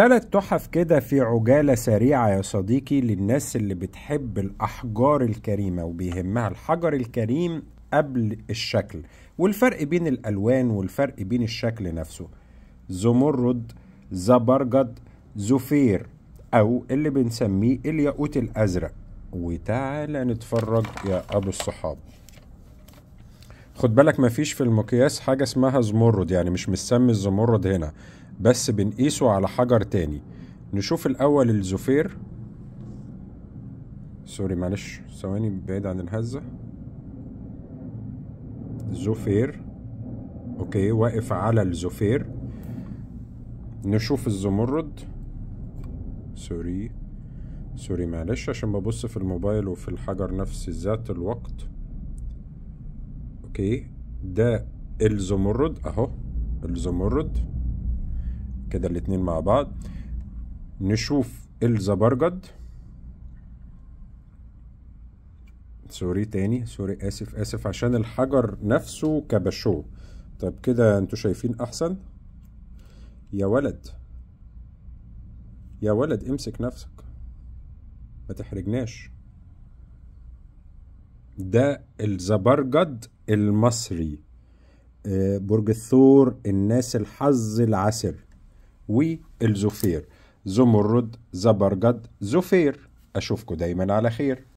تلات تحف كده في عجالة سريعة يا صديقي للناس اللي بتحب الأحجار الكريمة وبيهمها الحجر الكريم قبل الشكل والفرق بين الألوان والفرق بين الشكل نفسه. زمرد، زبرجد، زفير أو اللي بنسميه الياقوت الأزرق. وتعالى نتفرج يا أبو الصحاب. خد بالك مفيش في المقياس حاجة اسمها زمرد، يعني مش مسمي الزمرد هنا، بس بنقيسه على حجر تاني. نشوف الأول الزفير. سوري معلش ثواني بعيد عن الهزة. زفير أوكي واقف على الزفير. نشوف الزمرد. سوري معلش عشان ببص في الموبايل وفي الحجر نفس ذات الوقت. اوكي ده الزمرد اهو الزمرد كده الاتنين مع بعض. نشوف الزبرجد. سوري اسف عشان الحجر نفسه كبشوه. طب كده انتوا شايفين احسن يا ولد امسك نفسك ما تحرجناش. ده الزبرجد المصري، برج الثور، الناس الحظ العسر. والزفير زمرد زبرجد زفير. اشوفكم دايما على خير.